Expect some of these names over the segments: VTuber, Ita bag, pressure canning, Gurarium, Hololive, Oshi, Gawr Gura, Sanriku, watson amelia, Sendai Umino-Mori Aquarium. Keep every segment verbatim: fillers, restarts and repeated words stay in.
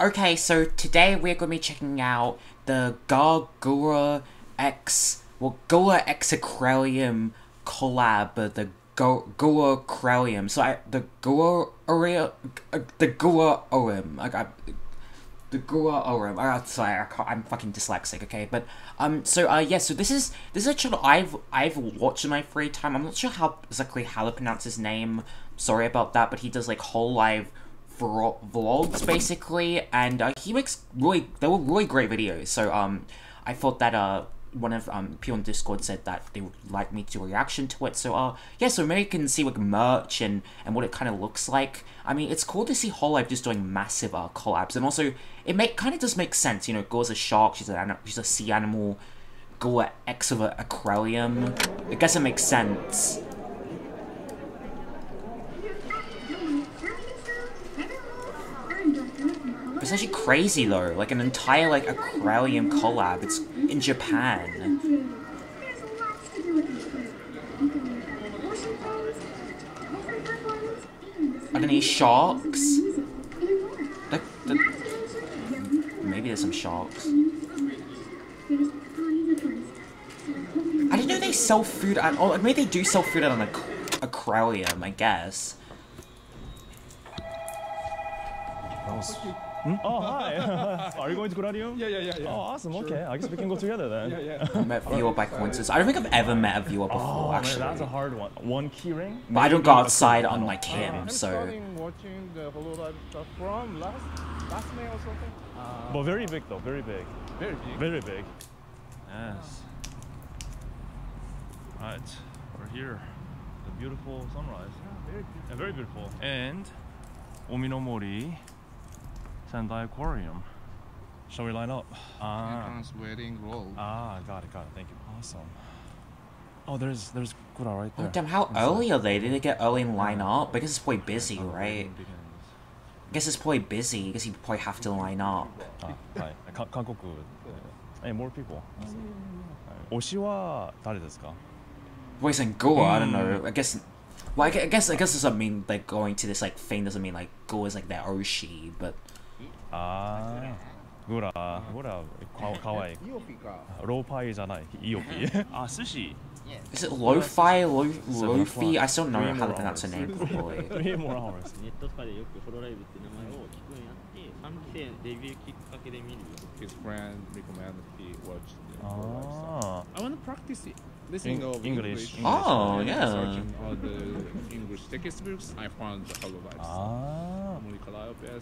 Okay, so today we're going to be checking out the Gawr Gura X, well, Gura X Aquarium collab, the Gura Aquarium. So I, the Gura Area, the Gura Orim, I got the Gura Orim. I'm sorry, I can't, I'm fucking dyslexic, okay? But um, so uh, yeah, so this is this is a channel I've I've watched in my free time. I'm not sure how exactly how to pronounce his name. Sorry about that, but he does like Hololive vlogs basically, and uh, he makes really they were really great videos. So um I thought that uh one of um people on Discord said that they would like me to do a reaction to it, so uh yeah, so maybe you can see like merch and and what it kind of looks like. I mean, it's cool to see Hololive just doing massive uh collabs, and also it make kind of does make sense, you know. Gawr's a shark, she's a she's a sea animal. Gawr X of an aquarium, I guess it makes sense. It's actually crazy though, like an entire like aquarium collab. It's in Japan. Are there any sharks? They're, they're... Maybe there's some sharks. I didn't know they sell food at all. Maybe they do sell food at an aqu aquarium, I guess. That was... Hmm? Oh, hi! Are you going to Gurarium? Yeah, yeah, yeah, yeah. Oh, awesome, sure. Okay. I guess we can go together then. Yeah, yeah. I met viewer by coincidence. I don't think I've ever met a viewer before, oh, actually. Man, that's a hard one. One keyring? But I don't go outside unlike him, uh, so... I'm starting watching the Hololive stuff from last, last May or something. Uh, but very big though, very big. Very big? Very big. Yes. Alright, we're here. The beautiful sunrise. Yeah, very beautiful. Yeah, very beautiful. And... Umino-Mori Sendai Aquarium. Shall we line up? Ah, wedding roll. Ah, got it, got it. Thank you. Awesome. Oh, there's there's Gura right there. Oh damn! How Inside. Early are they? Did they get early and line up? I guess it's probably busy, right? I guess it's probably busy. I guess you probably have to line up. Ah, right. Kankoku. Hey, more people. Oshi wa dare desu ka? Voice and Gura. I don't know. I guess. Well, I guess I guess doesn't mean like going to this like thing doesn't mean like Gura is like their Oshi, but. Ah, Gura, Gura, kawaii. Lo-fi is not Iopi. Ah, sushi. Is it lo-fi, lo-fi? I still don't know how to pronounce her name properly. Three more hours. His friend recommended he watched the Hololive stuff. I want to practice it. Listening of English. Oh, yeah. Searching all the English textbooks, I found the Hololive stuff.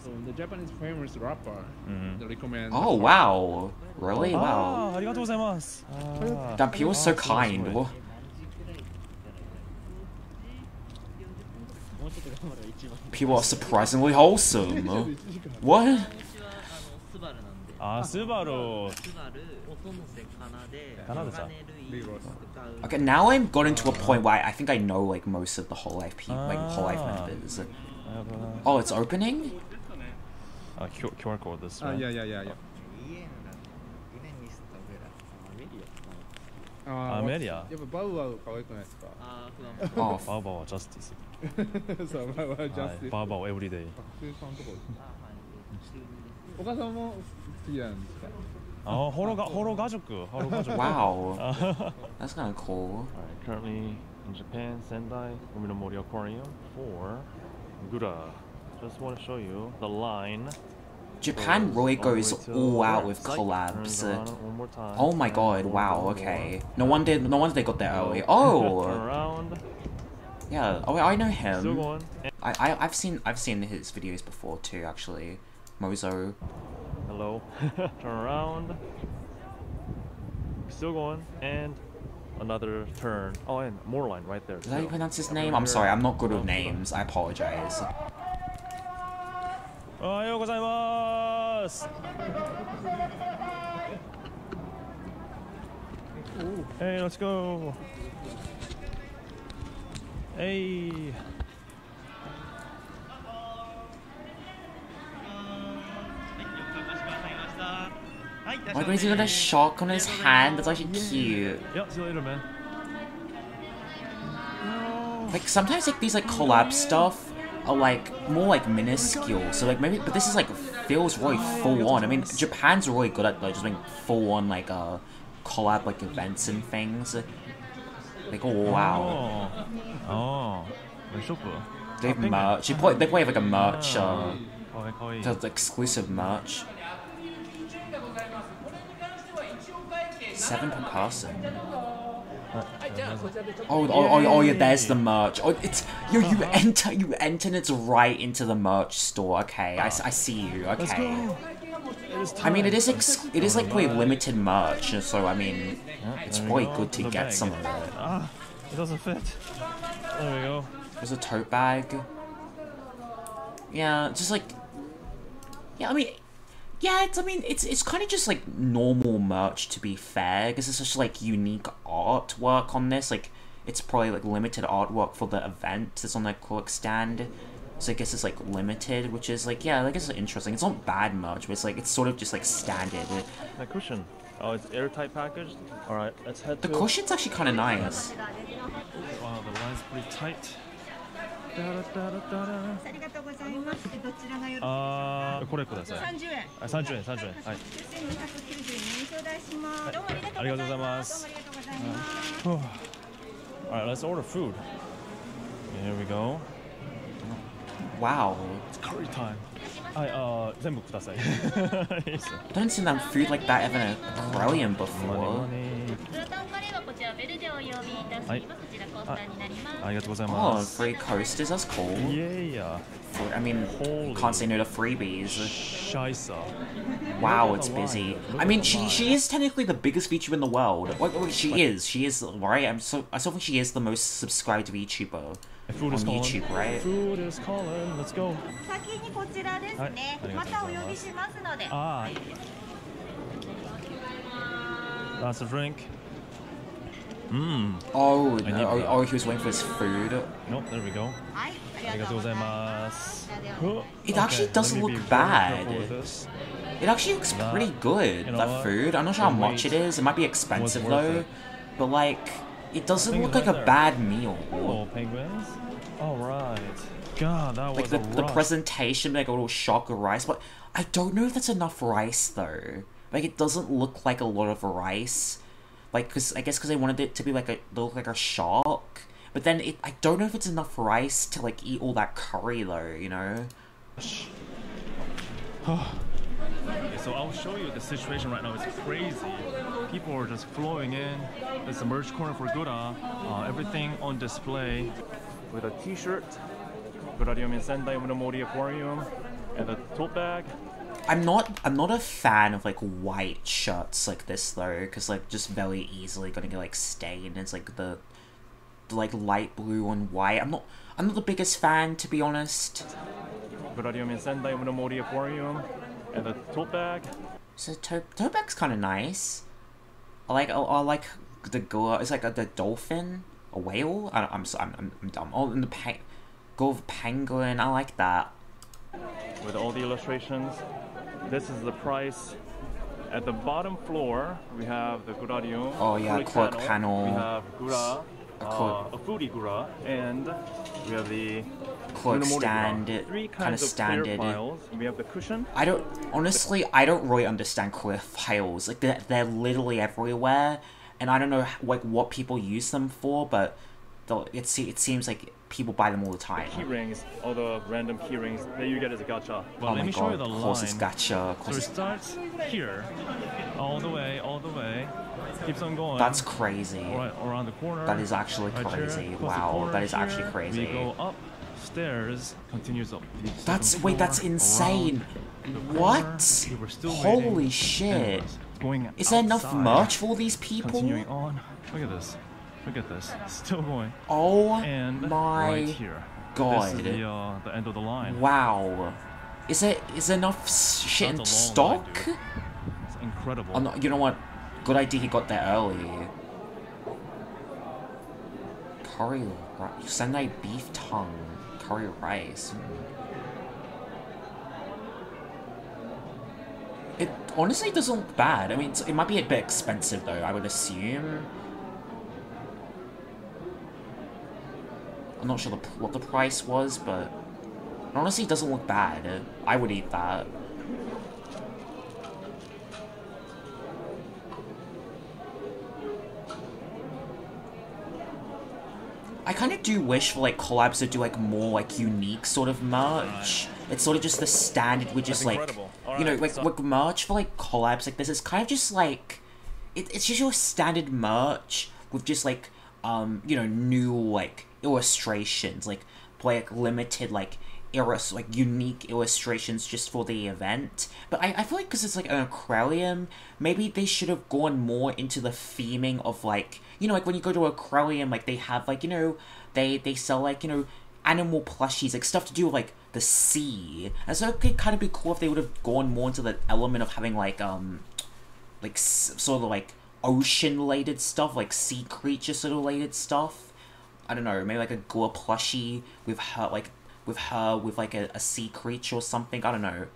So the Japanese famous rapper, mm-hmm. they recommend. Oh wow, really? Oh, wow. Arigatou gozaimasu. Ah, that people was so kind. Oh, people are surprisingly wholesome. What? Ah, Subaru. Okay, now I've gotten to a point where I think I know like most of the Hololive people, like Hololive members. Oh, it's opening? Uh, Q R code this one. Right? Uh, yeah, yeah, yeah, yeah. Uh, Amelia? Oh, Baobao Justice. So, Baobao Justice. Baobao every day. Oh, Horogajoku. Horogajoku. Wow. That's kind of cool. Alright, currently in Japan, Sendai Umino-Mori Aquarium for Gura. Just want to show you the line. Japan really goes all out with collabs. Uh, oh my god! Wow. Okay. No wonder. No wonder they got there early. Oh. Yeah. Oh, I know him. I, I I've seen I've seen his videos before too. Actually, Mozo. Hello. Turn around. Still going and. Another turn. Oh, and more line right there. Did I pronounce his name? I'm sorry, I'm not good with names. I apologize. Ohayou gozaimasu. Hey, let's go. Hey. Oh my god, he's got a shark on his hand. That's actually cute. Yep, see you later, man. Like sometimes like these like collab stuff, are like more like minuscule. So like maybe, but this is like feels really full on. I mean, Japan's really good at like just being full on like uh collab like events and things. Like oh wow. Oh, oh. Super. They've merch. They probably they probably have like a merch. Uh, that's exclusive merch. Seven per person. Oh, oh, oh, oh, yeah, there's the merch. Oh, it's you. You enter, you enter, and it's right into the merch store. Okay, I, I see you. Okay. I mean, it is ex it is like quite limited merch, so I mean, it's probably good to get some of it. Ah, it doesn't fit. There we go. There's a tote bag. Yeah, just like. Yeah, I mean. Yeah, it's, I mean, it's it's kind of just, like, normal merch, to be fair, because it's just, like, unique artwork on this. Like, it's probably, like, limited artwork for the event that's on the acrylic stand. So I guess it's, like, limited, which is, like, yeah, I guess it's interesting. It's not bad merch, but it's, like, it's sort of just, like, standard. The cushion. Oh, it's airtight packaged? Alright, let's head to... The cushion's actually kind of nice. Wow, the line's pretty tight. Da, da, da, da, da. Uh, Alright, let's order food. Here we go. Wow. It's curry time. I, uh, I don't see that food like that ever in an aquarium before. Oh, free coasters, that's cool. Yeah. I mean, can't say no to freebies. Wow, it's busy. I mean, she she is technically the biggest VTuber in the world. Well, she is, she is, right? I'm so I still think she is the most subscribed VTuber. Food is on YouTube, calling. Right? Food is calling. Let's go. Ah. That's a drink. Mmm. Oh, no. oh, oh, he was waiting for his food. Nope, there we go. It okay, actually doesn't look bad. It actually looks that, pretty good, you know, that food. I'm not sure how much it is. It might be expensive, though. It. But, like... It doesn't look like a bad meal. Oh, penguins! All right. God, that was like the, the presentation, like a little shock of rice, but I don't know if that's enough rice though. Like it doesn't look like a lot of rice, like because I guess because they wanted it to be like a look like a shark. But then it, I don't know if it's enough rice to like eat all that curry though. You know. Okay, so I'll show you the situation right now. It's crazy. People are just flowing in. There's a merch corner for Gura. Uh, everything on display with a t-shirt. Gurarium in Sendai Umino-Mori Aquarium and a tote bag. I'm not I'm not a fan of like white shirts like this though, because like just very easily gonna get like stained. It's like the, the like light blue on white. I'm not I'm not the biggest fan, to be honest. Gurarium in Sendai Umino-Mori Aquarium and the tote bag. So to tote bag's kind of nice. I like I, I like the girl. It's like a, the dolphin, a whale. I, I'm I'm I'm, I'm dumb. Oh, and the pe gold penguin. I like that. With all the illustrations, this is the price. At the bottom floor, we have the Gurarium. Oh yeah, clock panel. We have Gura, a, uh, a foodie Gura, and we have the. Cloak stand, kind of standard. We have the cushion. I don't honestly, I don't really understand clear files. Like they're, they're literally everywhere, and I don't know like what people use them for, but it se it seems like people buy them all the time. The key rings, all the random key rings that you get as a gacha. Well, oh let my me god! Show you the of course, line. It's gacha. So it starts here, all the way, all the way. Keeps on going. That's crazy. Right, around the corner. That is actually right crazy. Here, wow, corner, that is actually here, crazy. We go up. Stairs continues up. That's floor, wait, that's insane. What? We holy waiting. Shit! Going Is there enough merch for all these people? Continuing on. Look at this. Look at this. Still going. Oh and my right here. God! This is the, uh, the end of the line. Wow! Is there is there enough shit that's in stock? Line, it's incredible. I'm not, you know what? Good idea. He got there early. Curry rice. Sendai beef tongue. Curry rice. Mm. It honestly doesn't look bad. I mean, it might be a bit expensive though, I would assume. I'm not sure the, what the price was, but Honestly, it doesn't look bad. I would eat that. I kind of do wish for like collabs to do like more like unique sort of merch. It's sort of just the standard, which is like, you know, like, like merch for like collabs like this is kind of just like, it, it's just your standard merch with just like, um, you know, new like illustrations, like like limited like illus like unique illustrations just for the event. But I, I feel like because it's like an aquarium, maybe they should have gone more into the theming of like, you know, like when you go to an aquarium, like they have like, you know, they they sell like, you know, animal plushies, like stuff to do with like the sea. And so it could kind of be cool if they would have gone more into the element of having like, um, like s sort of like ocean related stuff, like sea creature sort of related stuff. I don't know, maybe like a Gawr plushie with her, like with her with like a, a sea creature or something. I don't know.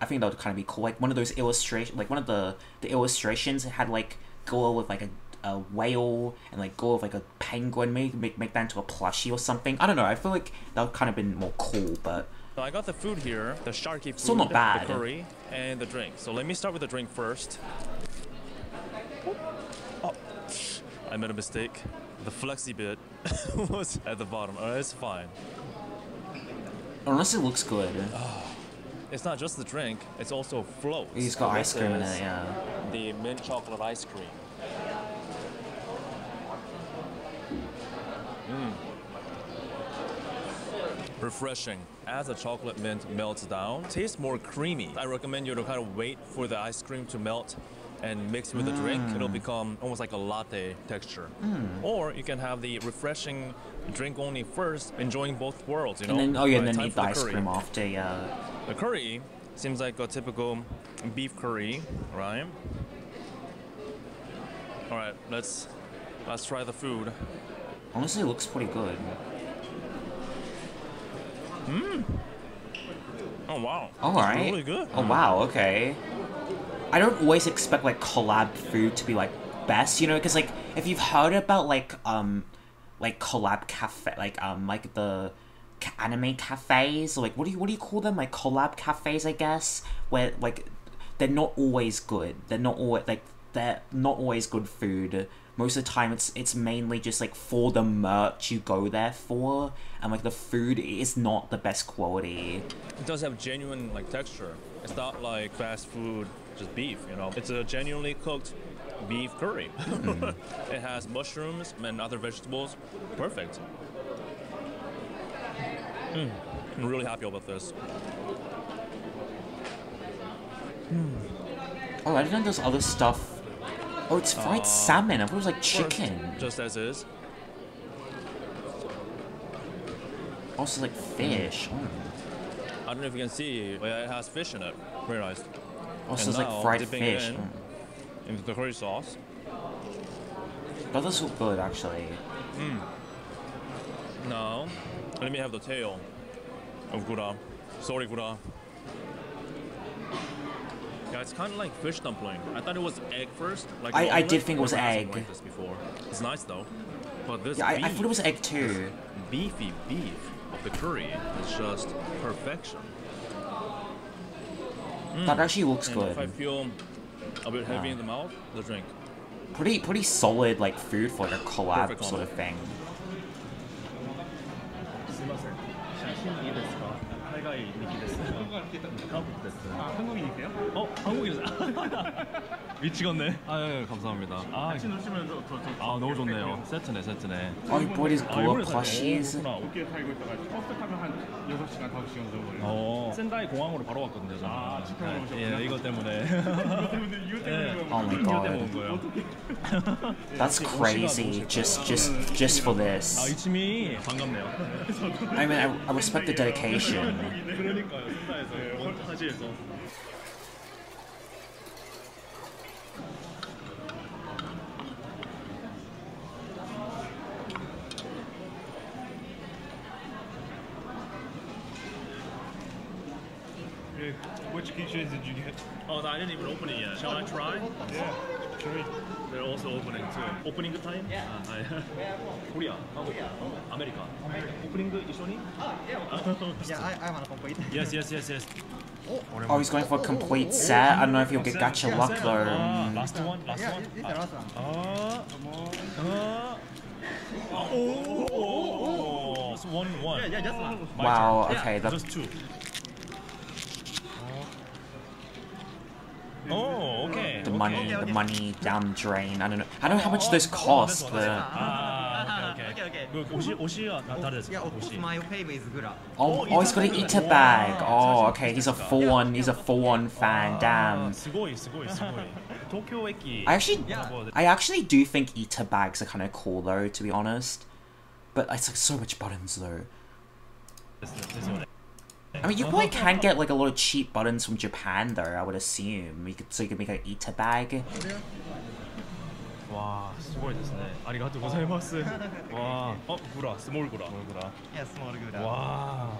I think that would kind of be cool. Like one of those illustration, like one of the the illustrations had like Gawr with like a a whale and like Gawr with like a penguin. Maybe make make that into a plushie or something. I don't know. I feel like that would kind of been more cool, but. So I got the food here, the sharky food, still not bad. The curry and the drink. So let me start with the drink first. Oh, I made a mistake. The flexi bit was at the bottom. All right, it's fine. Unless it looks good. Oh, it's not just the drink, it's also floats. He's got ice cream in it, yeah. The mint chocolate ice cream. Mm. Refreshing. As the chocolate mint melts down, tastes more creamy. I recommend you to kind of wait for the ice cream to melt and mix with mm. the drink. It'll become almost like a latte texture. Mm. Or you can have the refreshing drink only first, enjoying both worlds, you know? And then, oh yeah, right, and then eat the, the ice curry. cream after, yeah. The curry seems like a typical beef curry, right? All right, let's, let's try the food. Honestly, it looks pretty good. Mmm. Oh, wow. All right. That's really good. Oh, wow, okay. I don't always expect like collab food to be like best, you know, because like if you've heard about like um like collab cafe, like um like the anime cafes, or like what do you what do you call them, like collab cafes, I guess, where like they're not always good. They're not always like they're not always good food. Most of the time, it's it's mainly just like for the merch you go there for, and like the food is not the best quality. It does have genuine like texture. It's not like fast food, just beef, you know. It's a genuinely cooked beef curry. Mm. It has mushrooms and other vegetables. Perfect. Mm. I'm really happy about this. Mm. Oh, I didn't know there's other stuff. Oh, it's fried uh, salmon. I thought it was like chicken. First, just as is. Also, like fish. Mm. Oh. I don't know if you can see, but it has fish in it. Very nice. Also, it's like fried fish. Mm. Into the curry sauce. That does look good, actually. Mm. Now, let me have the tail of Gura. Sorry, Gura. Yeah, it's kind of like fish dumpling. I thought it was egg first. Like I, I did think it was egg. Like this before. It's nice though. But this yeah, beef, I, I thought it was egg too. Beefy beef of the curry is just perfection. Mm. That actually looks and good. If I feel a bit heavy yeah. in the mouth, the drink. Pretty, pretty solid like food for like a collab Perfect sort of thing. Oh, 한국인이세요? 미치겠네. 아유, 감사합니다. 아, 너무 좋네요. 세트네, 세트네. Oh, he bought his Gawr plushies. 어깨에 타고 있다가 버스 타면 한 여섯 시간 더 시간 정도. 센다이 공항으로 바로 왔거든요, 저는. 아, 예, 이거 때문에. 이거 때문에. Oh my god. That's crazy. Just, just, just for this. 아, 이치미 반갑네요. I mean, I, I respect the dedication. Which can pictures did you get? Oh, I didn't even open it yet. Shall I try? Yeah, sure. They're also opening too. Opening time? Yeah. Uh, yeah. Korea, Korea, America. America. Opening one? Oh, yeah. Yeah, I, I want to complete. Yes, yes, yes, yes. Oh, he's going for a complete set. I don't know if he'll get gacha luck though. Mm. Last one, last one. Uh, uh, oh, oh, oh. That's one, one. Yeah, yeah, that's one. Wow, okay. That's just two. Oh, okay. The money, okay, okay. the money down the drain. I don't know. I don't know how much those cost. Oh, the... ah, okay, okay. okay, okay. Oshi, Oshi, Oshi. My favorite is Gura. Oh, oh, he's got an Ita bag. Oh, okay. He's a full-on. He's a full-on fan. Damn. I actually, I actually do think Ita bags are kind of cool though, to be honest. But it's like so much buttons though. I mean, you probably can get like a lot of cheap buttons from Japan, though. I would assume you could, so you could make an Ita bag. Wow, arigatou gozaimasu. Wow, oh, Gura, small Gura, yeah, small Gura. Wow,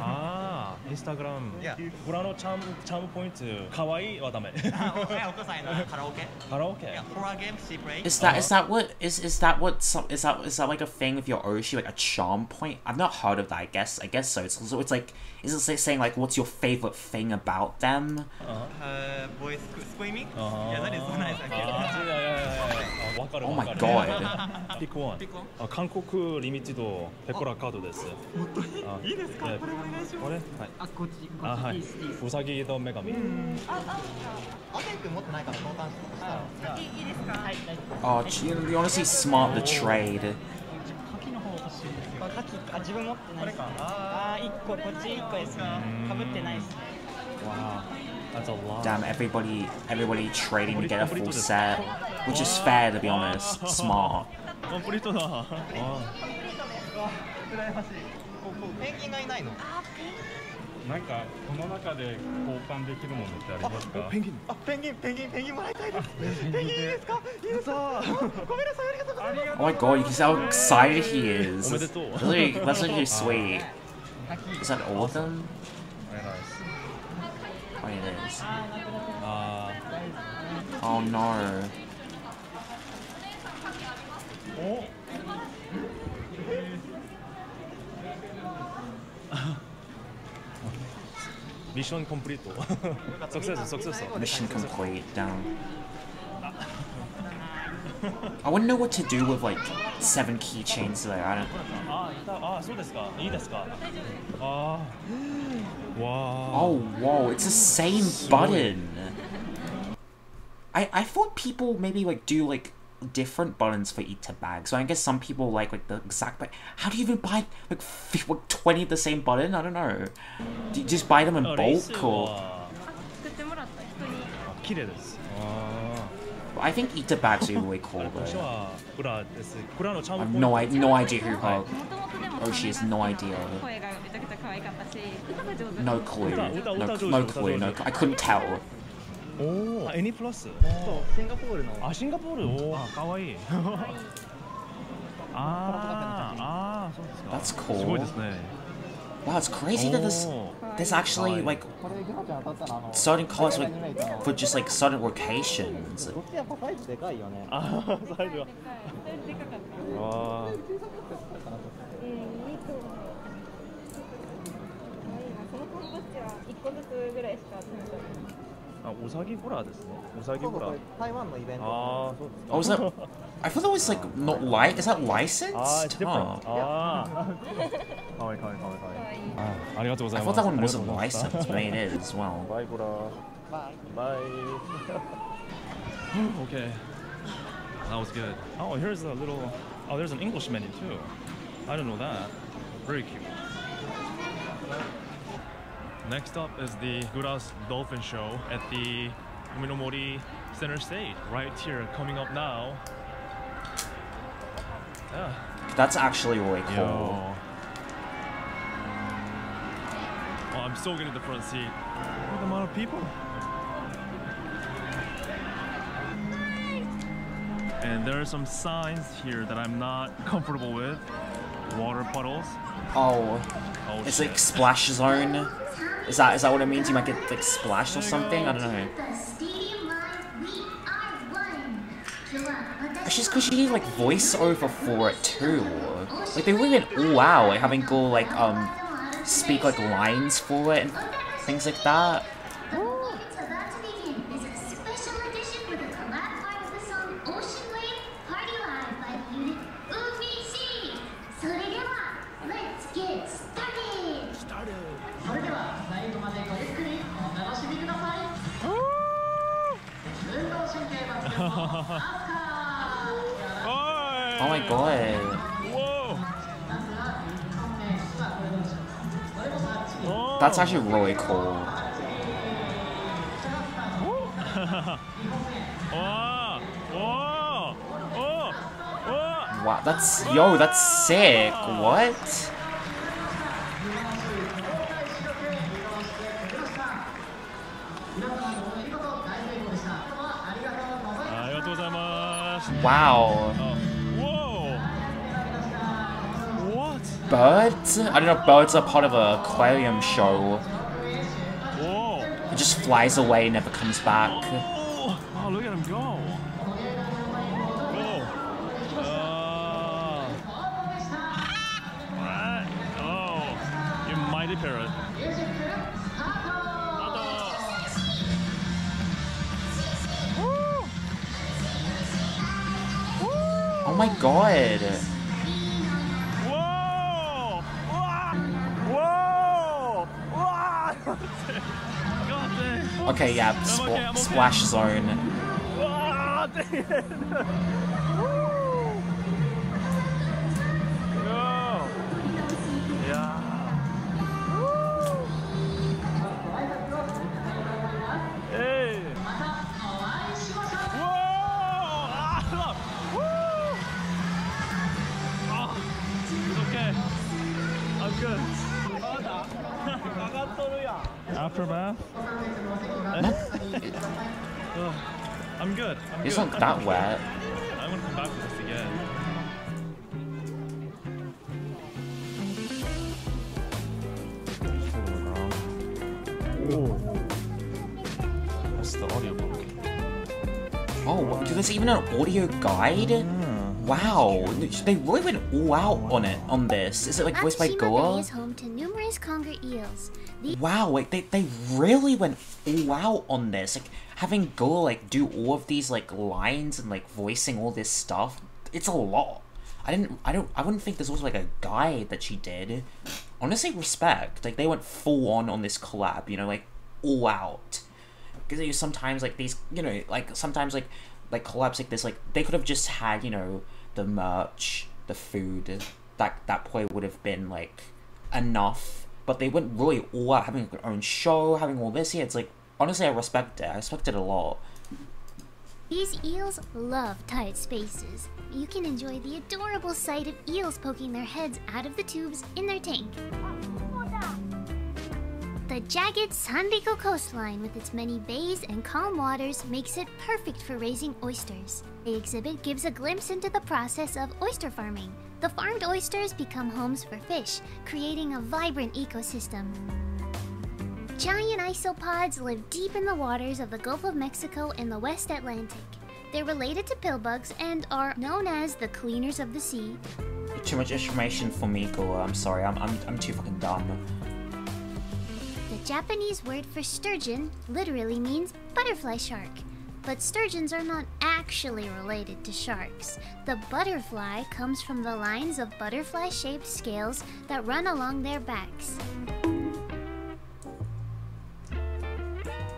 ah, Instagram. Yeah. Gura no charm, charm point. Kawaii wa dame. Karaoke. Karaoke. Yeah, horror game she plays. Is that is that what is is that what some is that is that like a thing with your Oshi, like a charm point? I've not heard of that. I guess I guess so. It's so it's like is it saying like what's your favorite thing about them? Uh, uh voice screaming. Uh, yeah, that is nice. I guess. Oh my god. Pick one. Pick one. Uh, Kankoku limited Pecora card. Oh, you honestly smart the trade. Wow. That's a lot. Damn, everybody, everybody trading to get a full set, which is fair to be honest. Smart. Oh my god, you can see how excited he is. Really, that's actually sweet. Is that all of them? Oh, it is. Uh, oh no. Oh. Mission complete. Success, success. Mission complete. Down. I wouldn't know what to do with like seven keychains there. I don't. Wow. Oh, whoa, it's the same so... button. I I thought people maybe like do like different buttons for Ita bags. So I guess some people like like the exact button. How do you even buy like twenty of the same button? I don't know. Do you just buy them in bulk or? I think Ita bags are really cool though. I've no, I no idea who her Oshi has no idea. No clue. No, no clue. No clue. No, I couldn't tell. Oh, any plus? Singapore. Ah, Singapore. Oh, kawaii. Ah, ah. That's cool. Wow, it's crazy that this there's actually like certain colors like, for just like certain locations. Wow. Oh, is that? I thought that was like not light. Is that licensed? Ah, it's different. Ah. I thought that one wasn't licensed, but it is as well. Bye, Gura. Bye. Bye. Okay. That was good. Oh, here's a little. Oh, there's an English menu too. I don't know that. Very cute. Next up is the Gura's Dolphin Show at the Umino-Mori Center Stage, right here, coming up now. Yeah. That's actually really cool. Yo. Oh, I'm so good at the front seat. Look at the amount of people. And there are some signs here that I'm not comfortable with. Water puddles. Oh, oh it's shit. Like splash zone. Is that is that what it means? You might get like splashed or something? I don't know. It's just because you need like voiceover for it too. Like they really went all out, like having go like um speak like lines for it and things like that. Oh my god. Whoa. That's actually really cool. Wow, that's, yo, that's sick. What? Wow. Oh. Whoa. What? Birds? I don't know, birds are part of an aquarium show. Whoa. It just flies away, never comes back. Oh, oh look at him go. Whoa. Uh, right. Oh, you mighty parrot. Oh my god! Whoa! Whoa! Whoa! Okay, yeah, spl okay, okay. Splash zone. Oh, damn. Woo. Yeah. Woo. Hey! Aftermath? Oh, I'm good. I'm it's good. Not that wet. I want to come back to this again. Oh, that's the audiobook. Oh, there's even an audio guide? Mm. Wow, they really went all out on it, on this. Is it like voiced by Gawr? Is home to numerous conger eels. Wow, like they, they really went all out on this. Like having Gawr like do all of these like lines and like voicing all this stuff. It's a lot. I didn't, I don't, I wouldn't think there's also like a guide that she did. Honestly, respect. Like they went full on on this collab, you know, like all out. Because you know, sometimes like these, you know, like sometimes like. Like collabs like this, like they could have just had, you know, the merch, the food, that that probably would have been like enough. But they went really all out, having their own show, having all this. Yeah, it's like honestly, I respect it. I respect it a lot. These eels love tight spaces. You can enjoy the adorable sight of eels poking their heads out of the tubes in their tank. The jagged Sanriku coastline with its many bays and calm waters makes it perfect for raising oysters. The exhibit gives a glimpse into the process of oyster farming. The farmed oysters become homes for fish, creating a vibrant ecosystem. Giant isopods live deep in the waters of the Gulf of Mexico and the West Atlantic. They're related to pillbugs and are known as the cleaners of the sea. Too much information for me, Gawr. I'm sorry, I'm, I'm, I'm too fucking dumb. The Japanese word for sturgeon literally means butterfly shark. But sturgeons are not actually related to sharks. The butterfly comes from the lines of butterfly-shaped scales that run along their backs.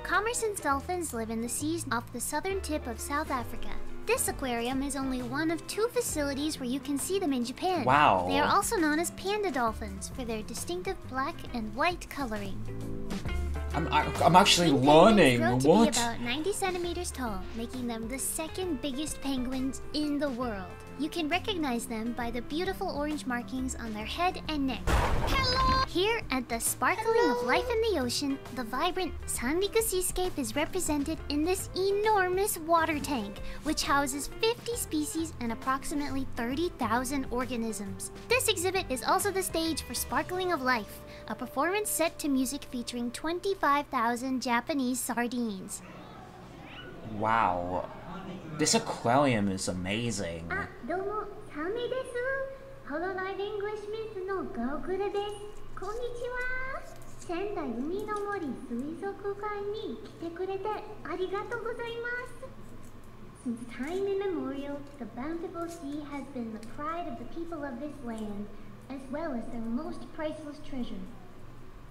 Commerson's dolphins live in the seas off the southern tip of South Africa. This aquarium is only one of two facilities where you can see them in Japan. Wow. They are also known as panda dolphins for their distinctive black and white coloring. I'm, I'm actually learning. What? They grow to be about ninety centimeters tall, making them the second biggest penguins in the world. You can recognize them by the beautiful orange markings on their head and neck. Hello! Here, at the sparkling Hello. Of life in the ocean, the vibrant Sanriku seascape is represented in this enormous water tank, which houses fifty species and approximately thirty thousand organisms. This exhibit is also the stage for Sparkling of Life, a performance set to music featuring twenty-five thousand Japanese sardines. Wow. This aquarium is amazing. Ah, domo, Same desu. Hololive English Mint no Gawr Gura desu. Konnichiwa. Sendai Umino-Mori Suizokukai ni kite kurete arigatou gozaimasu. Since time immemorial, the bountiful sea has been the pride of the people of this land, as well as their most priceless treasure.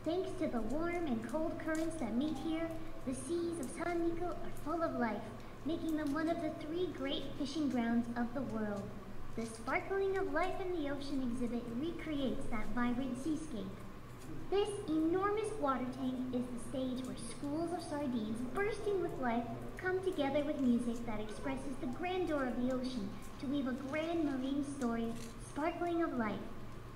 Thanks to the warm and cold currents that meet here, the seas of Sanriku are full of life, making them one of the three great fishing grounds of the world. The Sparkling of Life in the Ocean exhibit recreates that vibrant seascape. This enormous water tank is the stage where schools of sardines bursting with life come together with music that expresses the grandeur of the ocean to weave a grand marine story, Sparkling of Life.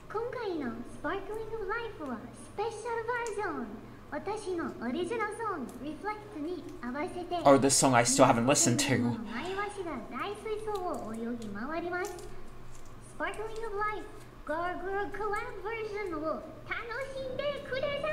今回の Sparkling of Life はスペシャルバージョン 私のオリジナルソング Reflect に合わせて Oh, this song I still haven't listened to. 前足が大水槽を泳ぎ回ります Sparkling of Life Gawr Gura Collab version を楽しんでください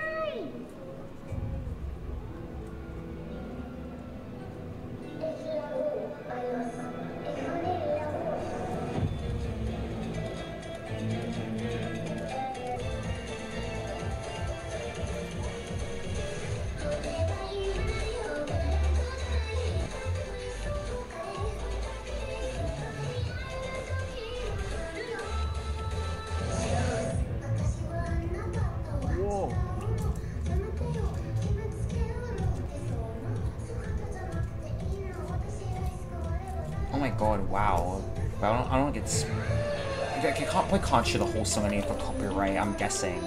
Oh my god, wow. But I don't, I don't get... I can't play Concha the whole song for copyright, I'm guessing.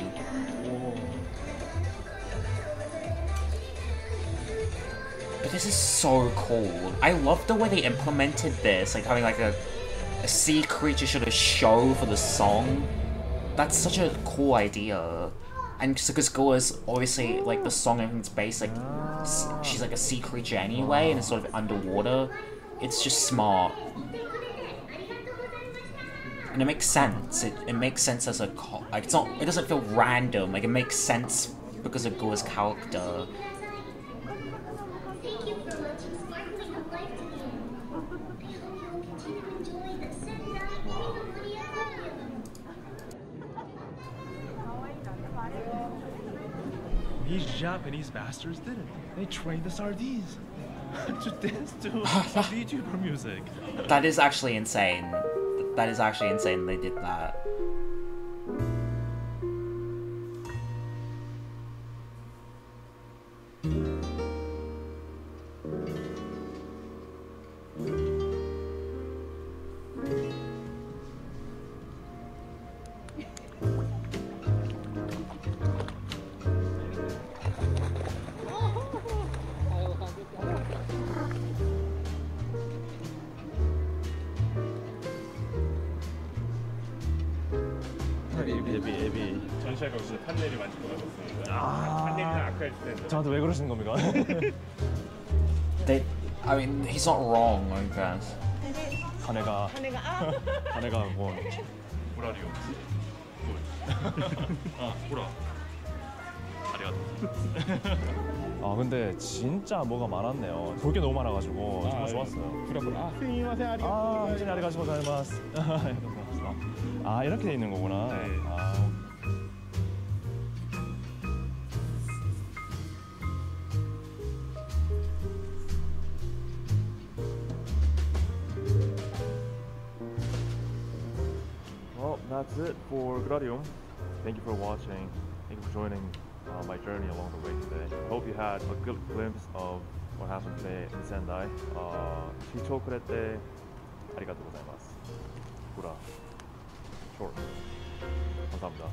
But this is so cool. I love the way they implemented this, like having like a, a sea creature sort of show for the song. That's such a cool idea. And because Gura's obviously, like the song and it's based, like, she's like a sea creature anyway, and it's sort of underwater. It's just smart, and it makes sense. It it makes sense as a co like it's not. It doesn't feel random. Like it makes sense because of Gura's character. Thank you for watching Sparkling of Life today. I hope you will continue to enjoy the Sendai Umino-Mori Aquarium. These Japanese bastards did it. They trained the sardines. to dance to VTuber music. That is actually insane. That is actually insane they did that. They, I mean, he's not wrong, I guess. 하네가 하네가 뭐 Gurarium. 아, Gura. 감사합니다. 아, 근데 진짜 뭐가 많았네요. 볼 게 너무 많아 가지고 정말 좋았어요. 그렇구나. 아, 진짜 아리가토 고자이마스. 아, 이렇게 돼 있는 거구나. 아. That's it for Gurarium. Thank you for watching. Thank you for joining uh, my journey along the way today. Hope you had a good glimpse of what happened today in Sendai. Chicho kurete, arigatou gozaimasu. Gura. Short. 감사합니다.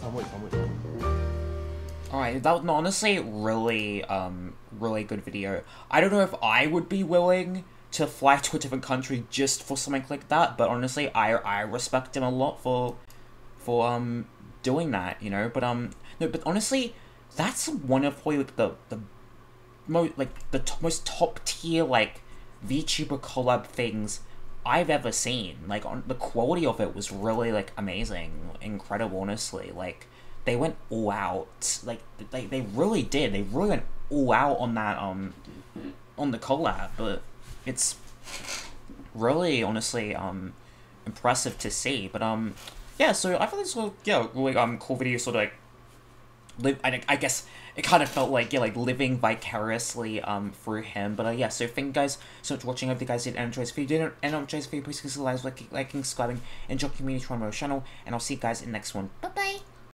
Samui, samui. Alright, that was honestly really, um, really good video. I don't know if I would be willing to fly to a different country just for something like that. But honestly, I I respect him a lot for for um doing that, you know. But um no, but honestly, that's one of probably like the the most like the t most top tier like VTuber collab things I've ever seen. Like on the quality of it was really like amazing, incredible. Honestly, like they went all out. Like they they really did. They really went all out on that um on the collab, but it's really honestly um impressive to see. But um yeah, so I thought this was yeah really um cool video, sort of like live. I I guess it kind of felt like yeah like living vicariously um through him. But uh, yeah, so thank you guys so much for watching. I hope you guys did enjoy this video. If you didn't enjoy this video, please consider liking, liking subscribing, and join community on my channel. And I'll see you guys in the next one. Bye bye.